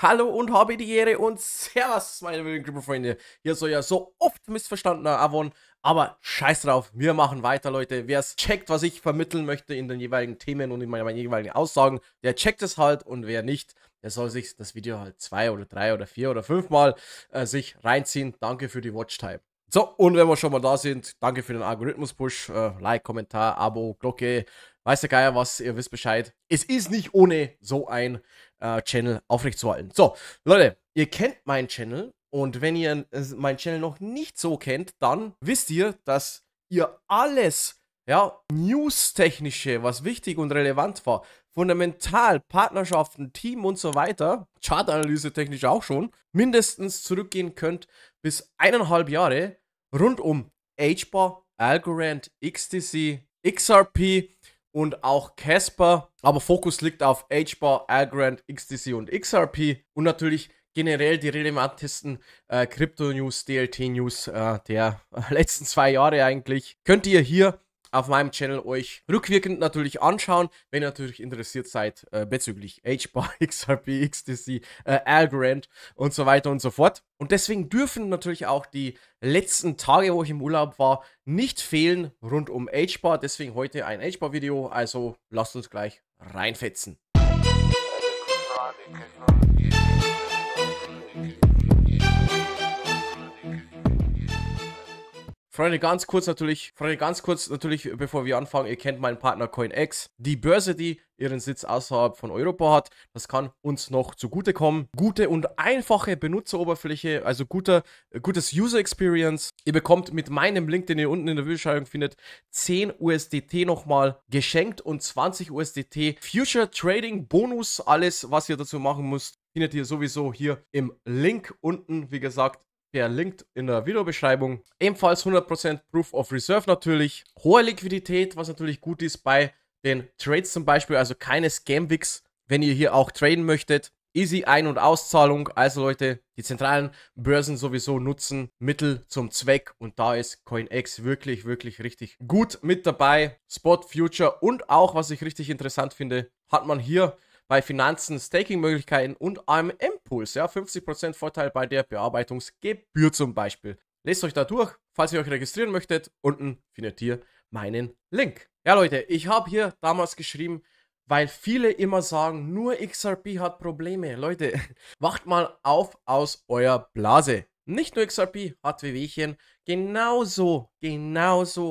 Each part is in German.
Hallo und habe die Ehre und Servus, meine lieben Krippenfreunde. Hier soll ja so oft missverstandener Avon, aber scheiß drauf, wir machen weiter, Leute. Wer es checkt, was ich vermitteln möchte in den jeweiligen Themen und in meinen jeweiligen Aussagen, der checkt es halt, und wer nicht, der soll sich das Video halt 2 oder 3 oder 4 oder 5 Mal sich reinziehen. Danke für die Watchtime. So, und wenn wir schon mal da sind, danke für den Algorithmus-Push, Like, Kommentar, Abo, Glocke, weiß der Geier was, ihr wisst Bescheid. Es ist nicht ohne so ein Channel aufrechtzuerhalten. So, Leute, ihr kennt meinen Channel, und wenn ihr meinen Channel noch nicht so kennt, dann wisst ihr, dass ihr alles, ja, News-Technische, was wichtig und relevant war, fundamental, Partnerschaften, Team und so weiter, Chartanalyse technisch auch schon, mindestens zurückgehen könnt bis 1,5 Jahre rund um HBAR, Algorand, XTC, XRP und auch Casper. Aber Fokus liegt auf HBAR, Algorand, XTC und XRP und natürlich generell die relevantesten Crypto-News, DLT-News der letzten 2 Jahre eigentlich. Könnt ihr hier auf meinem Channel euch rückwirkend natürlich anschauen, wenn ihr natürlich interessiert seid bezüglich HBAR, XRP, XTC, Algorand und so weiter und so fort. Und deswegen dürfen natürlich auch die letzten Tage, wo ich im Urlaub war, nicht fehlen rund um HBAR. Deswegen heute ein HBAR-Video, also lasst uns gleich reinfetzen. Freunde, ganz kurz natürlich, bevor wir anfangen, ihr kennt meinen Partner CoinEx, die Börse, die ihren Sitz außerhalb von Europa hat. Das kann uns noch zugutekommen. Gute und einfache Benutzeroberfläche, also gutes User Experience. Ihr bekommt mit meinem Link, den ihr unten in der Videobeschreibung findet, 10 USDT nochmal geschenkt und 20 USDT Future Trading Bonus. Alles, was ihr dazu machen müsst, findet ihr sowieso hier im Link unten, wie gesagt. Der Link in der Videobeschreibung. Ebenfalls 100% Proof of Reserve natürlich. Hohe Liquidität, was natürlich gut ist bei den Trades zum Beispiel. Also keine Scam-Wicks, wenn ihr hier auch traden möchtet. Easy Ein- und Auszahlung. Also Leute, die zentralen Börsen sowieso nutzen Mittel zum Zweck. Und da ist CoinEx wirklich, wirklich richtig gut mit dabei. Spot, Future und auch, was ich richtig interessant finde, hat man hier bei Finanzen, Staking-Möglichkeiten und AMM-Pools, ja, 50% Vorteil bei der Bearbeitungsgebühr zum Beispiel. Lest euch da durch, falls ihr euch registrieren möchtet, unten findet ihr meinen Link. Ja Leute, ich habe hier damals geschrieben, weil viele immer sagen, nur XRP hat Probleme. Leute, wacht mal auf aus eurer Blase. Nicht nur XRP hat Wehwehchen, genauso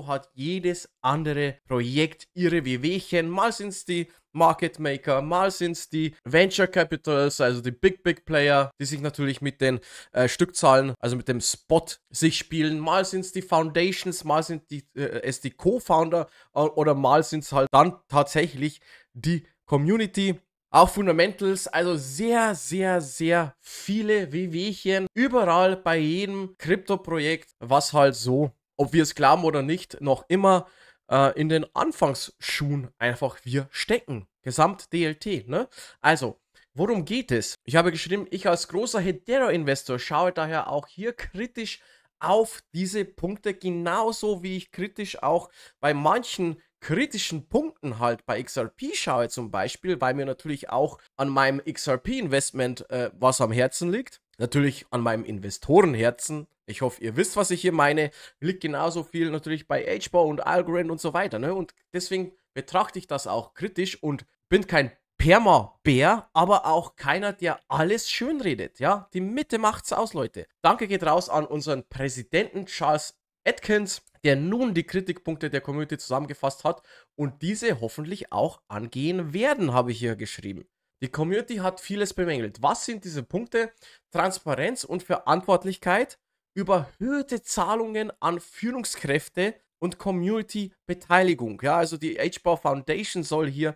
hat jedes andere Projekt ihre Wehwehchen. Mal sind es die Market Maker, mal sind es die Venture Capitals, also die Big Player, die sich natürlich mit den Stückzahlen, also mit dem Spot sich spielen. Mal sind es die Foundations, mal sind es die Co-Founder oder mal sind es halt dann tatsächlich die Community. Auch Fundamentals, also sehr viele Wehwehchen, überall bei jedem Krypto-Projekt, was halt so, ob wir es glauben oder nicht, noch immer in den Anfangsschuhen einfach wir stecken. Gesamt DLT, ne? Also, worum geht es? Ich habe geschrieben, ich als großer Hedera-Investor schaue daher auch hier kritisch auf diese Punkte, genauso wie ich kritisch auch bei manchen kritischen Punkten halt bei XRP schaue zum Beispiel, weil mir natürlich auch an meinem XRP-Investment was am Herzen liegt. Natürlich an meinem Investorenherzen. Ich hoffe, ihr wisst, was ich hier meine. Liegt genauso viel natürlich bei HBAR und Algorand und so weiter, ne? Und deswegen betrachte ich das auch kritisch und bin kein Perma-Bär, aber auch keiner, der alles schönredet, ja? Die Mitte macht's aus, Leute. Danke geht raus an unseren Präsidenten Charles Adkins, der nun die Kritikpunkte der Community zusammengefasst hat und diese hoffentlich auch angehen werden, habe ich hier geschrieben. Die Community hat vieles bemängelt. Was sind diese Punkte? Transparenz und Verantwortlichkeit, überhöhte Zahlungen an Führungskräfte und Community-Beteiligung. Ja, also die HBAR Foundation soll hier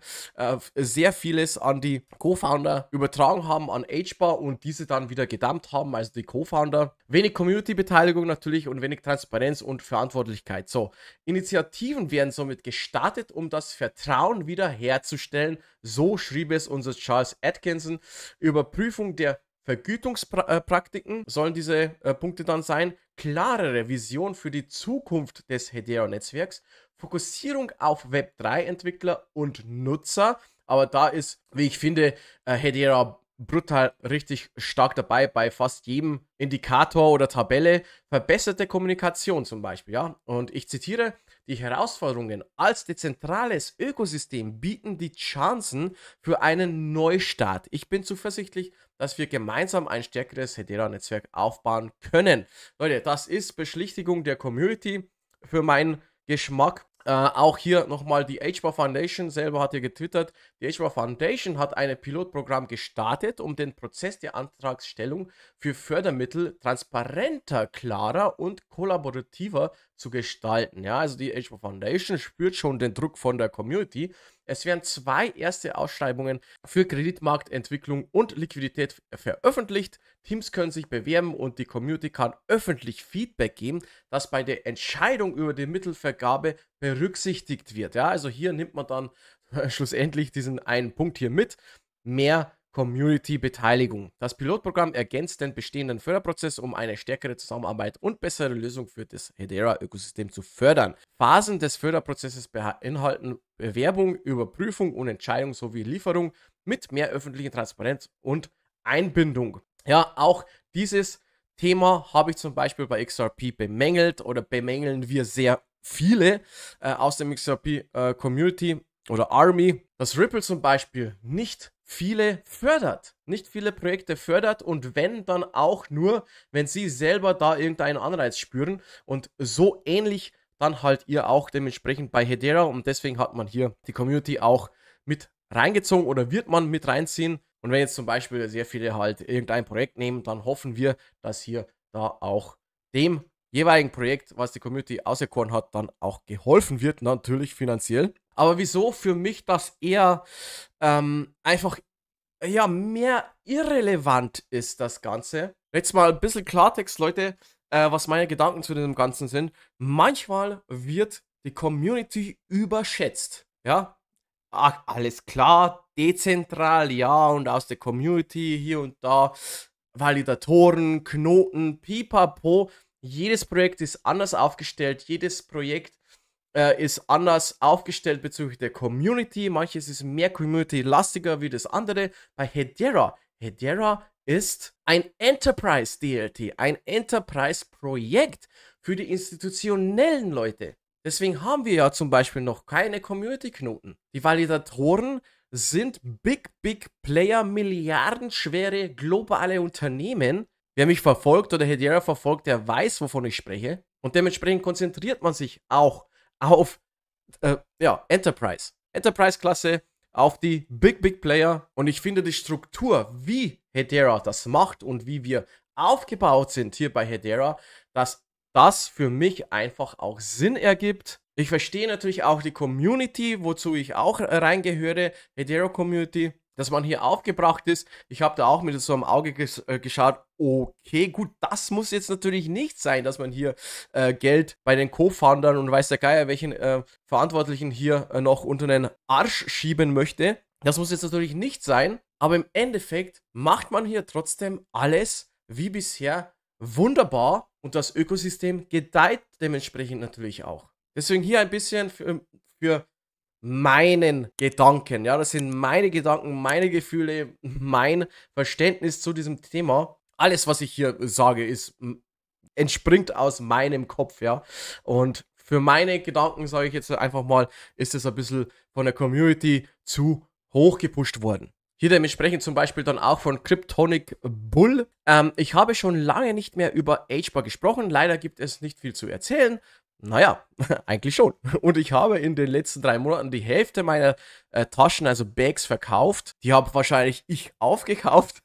sehr vieles an die Co-Founder übertragen haben, an HBAR, und diese dann wieder gedumpt haben, also die Co-Founder. Wenig Community-Beteiligung natürlich und wenig Transparenz und Verantwortlichkeit. So, Initiativen werden somit gestartet, um das Vertrauen wieder herzustellen. So schrieb es unser Charles Atkinson. Überprüfung der Vergütungspraktiken sollen diese Punkte dann sein. Klarere Vision für die Zukunft des Hedera-Netzwerks, Fokussierung auf Web3-Entwickler und Nutzer, aber da ist, wie ich finde, Hedera brutal richtig stark dabei bei fast jedem Indikator oder Tabelle. Verbesserte Kommunikation zum Beispiel, ja. Und ich zitiere: Die Herausforderungen als dezentrales Ökosystem bieten die Chancen für einen Neustart. Ich bin zuversichtlich, dass wir gemeinsam ein stärkeres Hedera-Netzwerk aufbauen können. Leute, das ist Beschlichtigung der Community für meinen Geschmack. Auch hier nochmal die HBAR Foundation selber hat hier getwittert. Die HBAR Foundation hat ein Pilotprogramm gestartet, um den Prozess der Antragsstellung für Fördermittel transparenter, klarer und kollaborativer zu gestalten. Ja, also die HBAR Foundation spürt schon den Druck von der Community. Es werden 2 erste Ausschreibungen für Kreditmarktentwicklung und Liquidität veröffentlicht. Teams können sich bewerben und die Community kann öffentlich Feedback geben, das bei der Entscheidung über die Mittelvergabe berücksichtigt wird. Ja, also hier nimmt man dann schlussendlich diesen einen Punkt hier mit. Mehr Community-Beteiligung. Das Pilotprogramm ergänzt den bestehenden Förderprozess, um eine stärkere Zusammenarbeit und bessere Lösung für das Hedera-Ökosystem zu fördern. Phasen des Förderprozesses beinhalten Bewerbung, Überprüfung und Entscheidung sowie Lieferung mit mehr öffentlicher Transparenz und Einbindung. Ja, auch dieses Thema habe ich zum Beispiel bei XRP bemängelt oder bemängeln wir sehr viele aus dem XRP-Community oder Army, dass Ripple zum Beispiel nicht viele Projekte fördert und wenn, dann auch nur, wenn sie selber da irgendeinen Anreiz spüren und so ähnlich dann halt ihr auch dementsprechend bei Hedera und deswegen hat man hier die Community auch mit reingezogen oder wird man mit reinziehen und wenn jetzt zum Beispiel sehr viele halt irgendein Projekt nehmen, dann hoffen wir, dass hier da auch dem jeweiligen Projekt, was die Community auserkoren hat, dann auch geholfen wird, natürlich finanziell. Aber wieso für mich das eher einfach ja, mehr irrelevant ist, das Ganze. Jetzt mal ein bisschen Klartext, Leute, was meine Gedanken zu dem Ganzen sind. Manchmal wird die Community überschätzt. Ja, ach, alles klar, dezentral, ja, und aus der Community hier und da, Validatoren, Knoten, pipapo. Jedes Projekt ist anders aufgestellt, jedes Projekt ist anders aufgestellt bezüglich der Community. Manches ist mehr Community-lastiger wie das andere. Bei Hedera. Hedera ist ein Enterprise-DLT, ein Enterprise-Projekt für die institutionellen Leute. Deswegen haben wir ja zum Beispiel noch keine Community-Knoten. Die Validatoren sind big Player, milliardenschwere globale Unternehmen. Wer mich verfolgt oder Hedera verfolgt, der weiß, wovon ich spreche. Und dementsprechend konzentriert man sich auch auf ja, Enterprise-Klasse, auf die Big Player. Und ich finde die Struktur, wie Hedera das macht und wie wir aufgebaut sind hier bei Hedera, dass das für mich einfach auch Sinn ergibt. Ich verstehe natürlich auch die Community, wozu ich auch reingehöre, Hedera-Community, dass man hier aufgebracht ist. Ich habe da auch mit so einem Auge geschaut, okay, gut, das muss jetzt natürlich nicht sein, dass man hier Geld bei den Co-Foundern und weiß der Geier, welchen Verantwortlichen hier noch unter den Arsch schieben möchte. Das muss jetzt natürlich nicht sein, aber im Endeffekt macht man hier trotzdem alles wie bisher wunderbar und das Ökosystem gedeiht dementsprechend natürlich auch. Deswegen hier ein bisschen für meinen Gedanken, ja, das sind meine Gedanken, meine Gefühle, mein Verständnis zu diesem Thema. Alles, was ich hier sage, entspringt aus meinem Kopf, ja. Und für meine Gedanken, sage ich jetzt einfach mal, ist es ein bisschen von der Community zu hoch gepusht worden. Hier dementsprechend zum Beispiel dann auch von Cryptonic Bull. Ich habe schon lange nicht mehr über HBAR gesprochen, leider gibt es nicht viel zu erzählen. Naja, eigentlich schon. Und ich habe in den letzten 3 Monaten die Hälfte meiner Taschen, also Bags, verkauft. Die habe wahrscheinlich ich aufgekauft.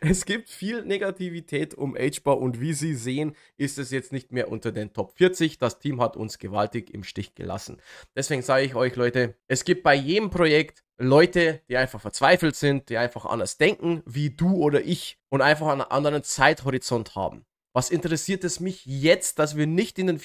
Es gibt viel Negativität um HBAR und wie Sie sehen, ist es jetzt nicht mehr unter den Top 40. Das Team hat uns gewaltig im Stich gelassen. Deswegen sage ich euch, Leute, es gibt bei jedem Projekt Leute, die einfach verzweifelt sind, die einfach anders denken, wie du oder ich und einfach einen anderen Zeithorizont haben. Was interessiert es mich jetzt, dass wir nicht in den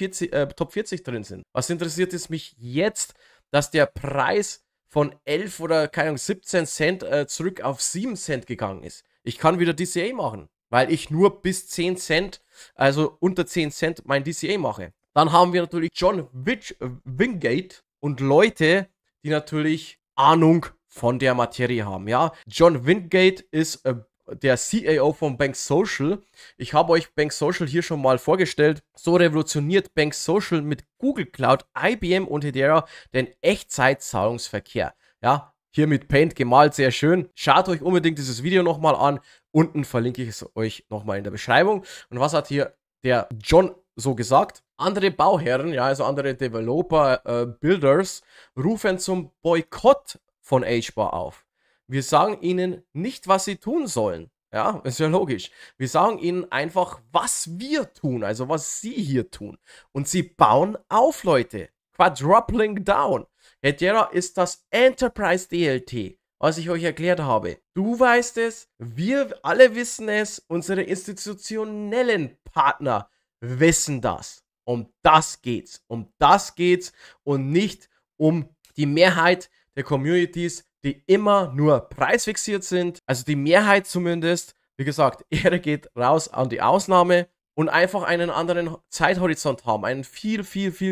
Top 40 drin sind? Was interessiert es mich jetzt, dass der Preis von 11 oder keine Ahnung 17 Cent zurück auf 7 Cent gegangen ist? Ich kann wieder DCA machen, weil ich nur bis 10 Cent, also unter 10 Cent mein DCA mache. Dann haben wir natürlich John Wingate und Leute, die natürlich Ahnung von der Materie haben, ja. John Wingate ist der CAO von Bank Social. Ich habe euch Bank Social hier schon mal vorgestellt. So revolutioniert Bank Social mit Google Cloud, IBM und Hedera den Echtzeitzahlungsverkehr. Ja, hier mit Paint gemalt, sehr schön. Schaut euch unbedingt dieses Video nochmal an. Unten verlinke ich es euch nochmal in der Beschreibung. Und was hat hier der John so gesagt? Andere Bauherren, ja, also andere Developer, Builders, rufen zum Boykott von HBAR auf. Wir sagen ihnen nicht, was sie tun sollen. Ja, ist ja logisch. Wir sagen ihnen einfach, was wir tun, also was sie hier tun. Und sie bauen auf, Leute. Quadrupling down. Hedera ist das Enterprise DLT, was ich euch erklärt habe. Du weißt es, wir alle wissen es, unsere institutionellen Partner wissen das. Um das geht's. Um das geht's und nicht um die Mehrheit der Communities, die immer nur preisfixiert sind, also die Mehrheit zumindest. Wie gesagt, Ehre geht raus an die Ausnahme und einfach einen anderen Zeithorizont haben, einen viel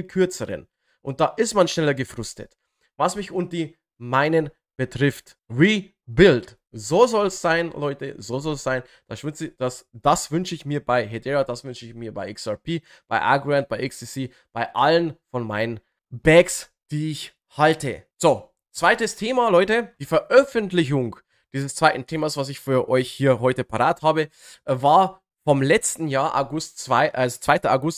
kürzeren. Und da ist man schneller gefrustet. Was mich und die meinen betrifft, Rebuild. So soll es sein, Leute, so soll es sein. Das wünsche ich mir bei Hedera, das wünsche ich mir bei XRP, bei Algorand, bei XTC, bei allen von meinen Bags, die ich halte. So. Zweites Thema, Leute, die Veröffentlichung dieses zweiten Themas, was ich für euch hier heute parat habe, war vom letzten Jahr, 2. August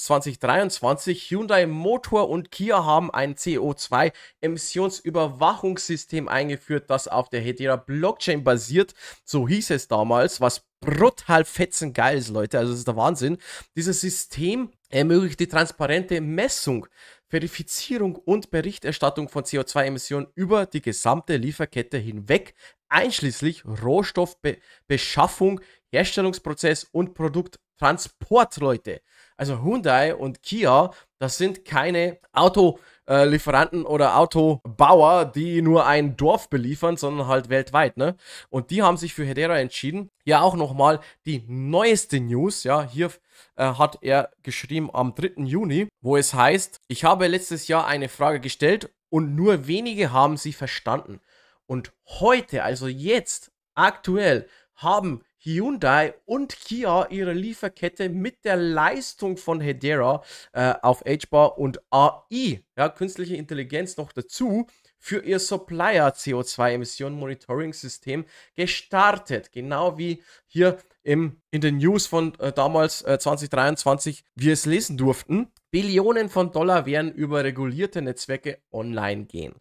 2023. Hyundai Motor und Kia haben ein CO2-Emissionsüberwachungssystem eingeführt, das auf der Hedera Blockchain basiert. So hieß es damals, was brutal fetzengeil ist, Leute, also das ist der Wahnsinn. Dieses System ermöglicht die transparente Messung, Verifizierung und Berichterstattung von CO2-Emissionen über die gesamte Lieferkette hinweg, einschließlich Rohstoffbeschaffung, Herstellungsprozess und Produkttransport, Leute. Also Hyundai und Kia, das sind keine Autolieferanten oder Autobauer, die nur ein Dorf beliefern, sondern halt weltweit, ne? Und die haben sich für Hedera entschieden. Ja, auch nochmal die neueste News, ja, hier hat er geschrieben am 3. Juni, wo es heißt, ich habe letztes Jahr eine Frage gestellt und nur wenige haben sie verstanden. Und heute, also jetzt, aktuell, haben Hyundai und Kia ihre Lieferkette mit der Leistung von Hedera auf HBAR und AI, ja, künstliche Intelligenz noch dazu, für ihr Supplier-CO2-Emissionen-Monitoring-System gestartet. Genau wie hier in den News von damals 2023 wir es lesen durften. Billionen von Dollar werden über regulierte Netzwerke online gehen.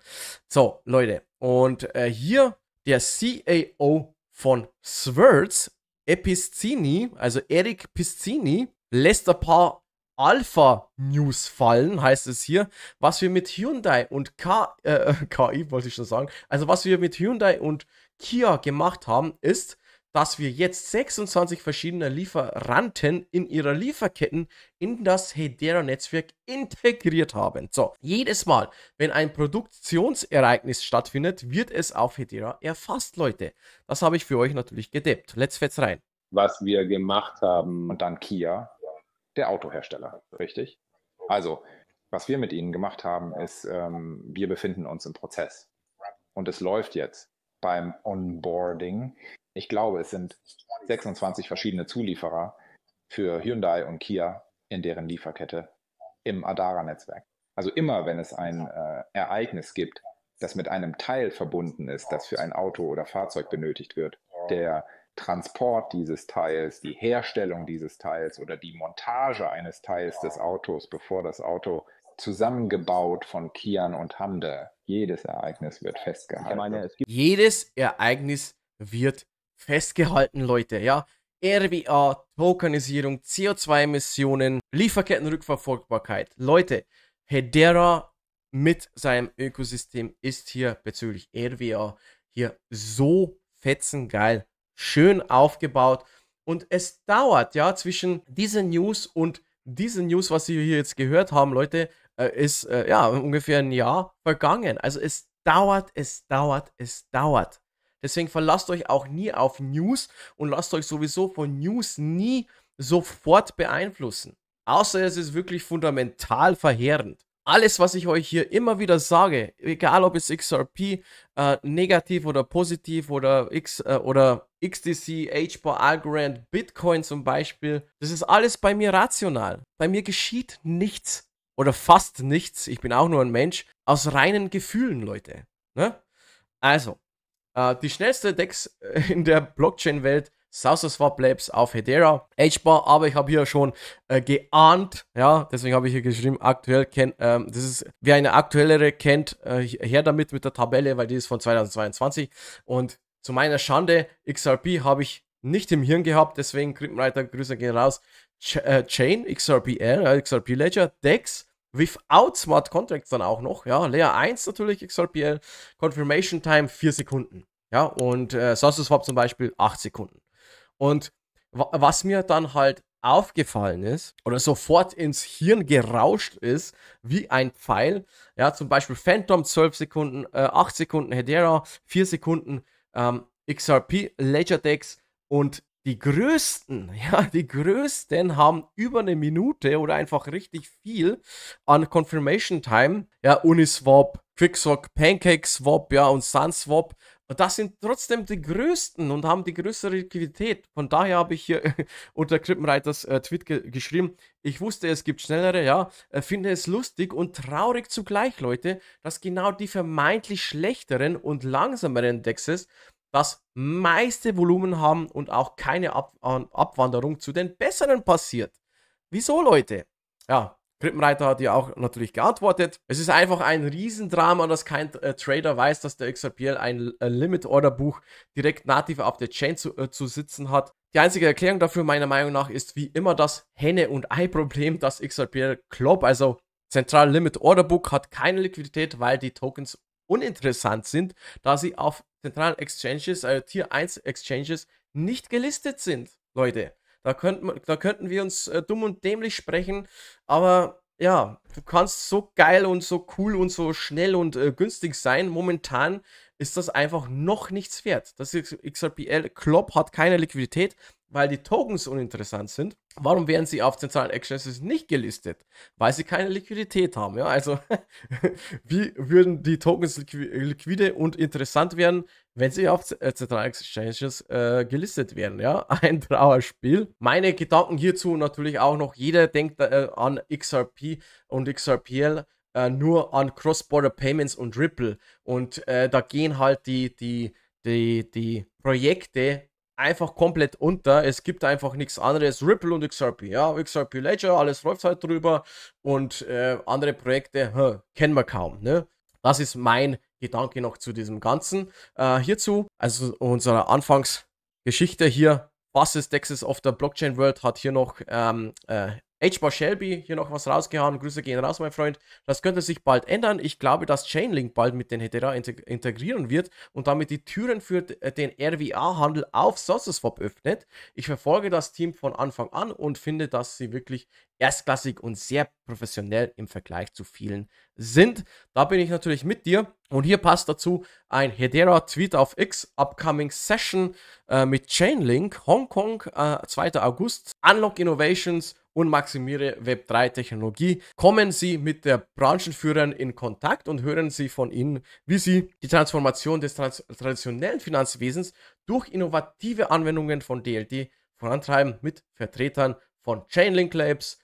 So, Leute, und hier der CAO von Swords, Piscini, also Eric Piscini, lässt ein paar Alpha-News fallen, heißt es hier, was wir mit Hyundai und KI wollte ich schon sagen, also was wir mit Hyundai und Kia gemacht haben, ist, dass wir jetzt 26 verschiedene Lieferanten in ihrer Lieferketten in das Hedera-Netzwerk integriert haben. So, jedes Mal, wenn ein Produktionsereignis stattfindet, wird es auf Hedera erfasst, Leute. Das habe ich für euch natürlich gedeppt. Let's fetz rein. Was wir gemacht haben, und dann Kia, der Autohersteller, richtig? Also, was wir mit ihnen gemacht haben, ist, wir befinden uns im Prozess. Und es läuft jetzt beim Onboarding. Ich glaube, es sind 26 verschiedene Zulieferer für Hyundai und Kia in deren Lieferkette im Hedera-Netzwerk. Also immer, wenn es ein Ereignis gibt, das mit einem Teil verbunden ist, das für ein Auto oder Fahrzeug benötigt wird, der Transport dieses Teils, die Herstellung dieses Teils oder die Montage eines Teils des Autos, bevor das Auto zusammengebaut von Kian und Hyundai. Jedes Ereignis wird festgehalten. Ich meine, jedes Ereignis wird festgehalten, Leute, ja. RWA, Tokenisierung, CO2-Emissionen, Lieferkettenrückverfolgbarkeit. Leute, Hedera mit seinem Ökosystem ist hier bezüglich RWA hier so fetzengeil, schön aufgebaut. Und es dauert, ja, zwischen dieser News und diese News, was wir hier jetzt gehört haben, Leute, ist ja ungefähr ein Jahr vergangen. Also es dauert, es dauert, es dauert. Deswegen verlasst euch auch nie auf News und lasst euch sowieso von News nie sofort beeinflussen. Außer es ist wirklich fundamental verheerend. Alles, was ich euch hier immer wieder sage, egal ob es XRP negativ oder positiv oder XTC, Hbar, Algorand, Bitcoin zum Beispiel, das ist alles bei mir rational. Bei mir geschieht nichts oder fast nichts, ich bin auch nur ein Mensch, aus reinen Gefühlen, Leute. Ne? Also, die schnellste DEX in der Blockchain-Welt, SaucerSwap Labs auf Hedera, Hbar, aber ich habe hier schon geahnt, ja, deswegen habe ich hier geschrieben, aktuell kennt, das ist, wer eine aktuellere kennt, her damit mit der Tabelle, weil die ist von 2022 und zu meiner Schande, XRP habe ich nicht im Hirn gehabt, deswegen Krippenreiter, Grüße gehen raus, Chain, XRPL, XRP Ledger, DEX, without Smart Contracts dann auch noch, ja, Layer 1 natürlich, XRPL, Confirmation Time 4 Sekunden, ja, und SaucerSwap zum Beispiel 8 Sekunden. Und was mir dann halt aufgefallen ist oder sofort ins Hirn gerauscht ist, wie ein Pfeil, ja, zum Beispiel Phantom 12 Sekunden, 8 Sekunden Hedera, 4 Sekunden XRP, LedgerDex und die größten, ja, die größten haben über eine Minute oder einfach richtig viel an Confirmation Time, ja, Uniswap, Quickswap, Pancakeswap, ja, und Sunswap. Und das sind trotzdem die größten und haben die größere Liquidität. Von daher habe ich hier unter Krippenreiters Tweet geschrieben, ich wusste, es gibt schnellere, ja, finde es lustig und traurig zugleich, Leute, dass genau die vermeintlich schlechteren und langsameren Dexes das meiste Volumen haben und auch keine Abwanderung zu den besseren passiert. Wieso, Leute? Ja. Krippenreiter hat ja auch natürlich geantwortet. Es ist einfach ein Riesendrama, dass kein Trader weiß, dass der XRPL ein Limit-Order-Buch direkt nativ auf der Chain zu sitzen hat. Die einzige Erklärung dafür meiner Meinung nach ist wie immer das Henne- und Ei-Problem, das XRPL Club, also Zentral Limit-Order-Buch, hat keine Liquidität, weil die Tokens uninteressant sind, da sie auf zentralen Exchanges, also Tier 1 Exchanges, nicht gelistet sind, Leute. Da könnten wir uns dumm und dämlich sprechen, aber ja, du kannst so geil und so cool und so schnell und günstig sein. Momentan ist das einfach noch nichts wert. Das XRPL Club hat keine Liquidität, weil die Tokens uninteressant sind. Warum werden sie auf zentralen Exchanges nicht gelistet? Weil sie keine Liquidität haben. Ja? Also wie würden die Tokens liquide und interessant werden, wenn sie auf zentralen Exchanges gelistet werden, ja, ein Trauerspiel. Meine Gedanken hierzu natürlich auch noch, jeder denkt an XRP und XRPL nur an Cross-Border Payments und Ripple und da gehen halt die Projekte einfach komplett unter, es gibt einfach nichts anderes, Ripple und XRP, ja, XRP Ledger, alles läuft halt drüber und andere Projekte kennen wir kaum, ne, das ist mein Gedanke noch zu diesem Ganzen hierzu, also unsere Anfangsgeschichte hier, was ist DEXs of the Blockchain World, hat hier noch Hbar Shelby hier noch was rausgehauen, Grüße gehen raus, mein Freund, das könnte sich bald ändern, ich glaube, dass Chainlink bald mit den Hedera integrieren wird und damit die Türen für den RWA-Handel auf SaucerSwap öffnet, ich verfolge das Team von Anfang an und finde, dass sie wirklich erstklassig und sehr professionell im Vergleich zu vielen sind, da bin ich natürlich mit dir und hier passt dazu ein Hedera-Tweet auf X, Upcoming Session mit Chainlink, Hongkong, 2. August, Unlock Innovations und maximiere Web3-Technologie. Kommen Sie mit der Branchenführern in Kontakt und hören Sie von ihnen, wie sie die Transformation des traditionellen Finanzwesens durch innovative Anwendungen von DLT vorantreiben mit Vertretern von Chainlink Labs,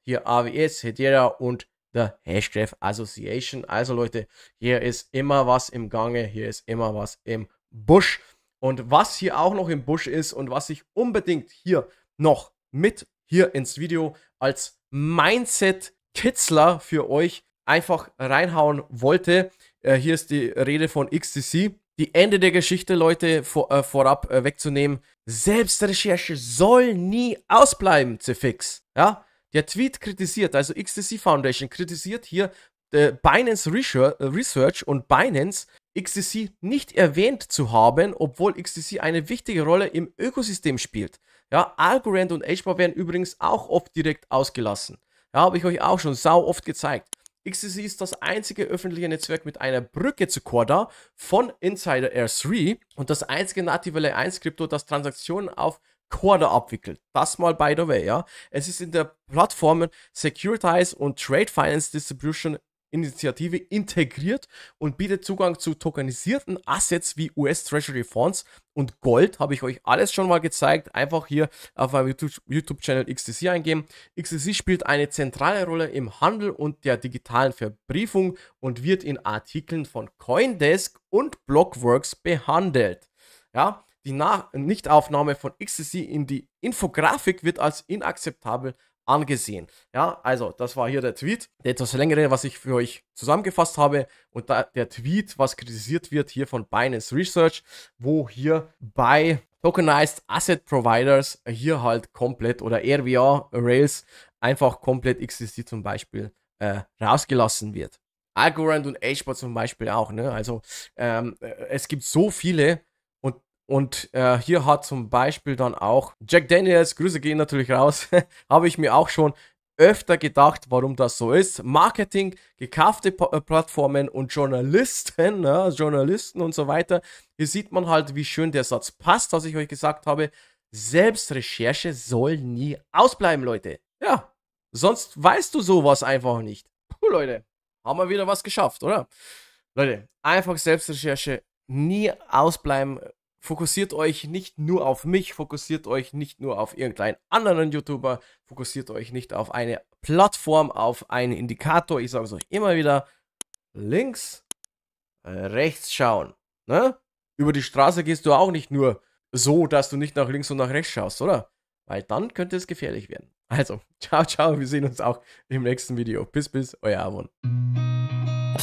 hier AWS, Hedera und der Hashgraph Association. Also Leute, hier ist immer was im Gange, hier ist immer was im Busch. Und was hier auch noch im Busch ist und was ich unbedingt hier noch mit hier ins Video als Mindset-Kitzler für euch einfach reinhauen wollte. Hier ist die Rede von XTC. Die Ende der Geschichte, Leute, vorab wegzunehmen. Selbstrecherche soll nie ausbleiben, Zefix. Ja? Der Tweet kritisiert, also XTC Foundation kritisiert hier Binance Research und Binance XTC nicht erwähnt zu haben, obwohl XTC eine wichtige Rolle im Ökosystem spielt. Ja, Algorand und Hbar werden übrigens auch oft direkt ausgelassen. Ja, habe ich euch auch schon sau oft gezeigt. XTC ist das einzige öffentliche Netzwerk mit einer Brücke zu Corda von Insider R3 und das einzige native Layer 1 Krypto, das Transaktionen auf Corda abwickelt. Das mal by the way, ja. Es ist in der Plattformen Securitize und Trade Finance Distribution Initiative integriert und bietet Zugang zu tokenisierten Assets wie US Treasury Fonds und Gold. Habe ich euch alles schon mal gezeigt. Einfach hier auf meinem YouTube-Channel XTC eingeben. XTC spielt eine zentrale Rolle im Handel und der digitalen Verbriefung und wird in Artikeln von Coindesk und Blockworks behandelt. Ja, die Nichtaufnahme von XTC in die Infografik wird als inakzeptabel angesehen. Ja, also das war hier der Tweet, der etwas längere, was ich für euch zusammengefasst habe, und da der Tweet, was kritisiert wird hier von Binance Research, wo hier bei Tokenized Asset Providers hier halt komplett oder RWA Rails einfach komplett XTC zum Beispiel rausgelassen wird. Algorand und HBAR zum Beispiel auch, ne? Also es gibt so viele. Und hier hat zum Beispiel dann auch Jack Daniels, Grüße gehen natürlich raus, habe ich mir auch schon öfter gedacht, warum das so ist. Marketing, gekaufte Plattformen und Journalisten, ja, Journalisten und so weiter. Hier sieht man halt, wie schön der Satz passt, was ich euch gesagt habe. Selbstrecherche soll nie ausbleiben, Leute. Ja, sonst weißt du sowas einfach nicht. Puh, Leute, haben wir wieder was geschafft, oder? Leute, einfach Selbstrecherche nie ausbleiben. Fokussiert euch nicht nur auf mich, fokussiert euch nicht nur auf irgendeinen anderen YouTuber, fokussiert euch nicht auf eine Plattform, auf einen Indikator. Ich sage es euch immer wieder, links, rechts schauen. Ne? Über die Straße gehst du auch nicht nur so, dass du nicht nach links und nach rechts schaust, oder? Weil dann könnte es gefährlich werden. Also, ciao, ciao, wir sehen uns auch im nächsten Video. Bis, bis, euer Amon. I've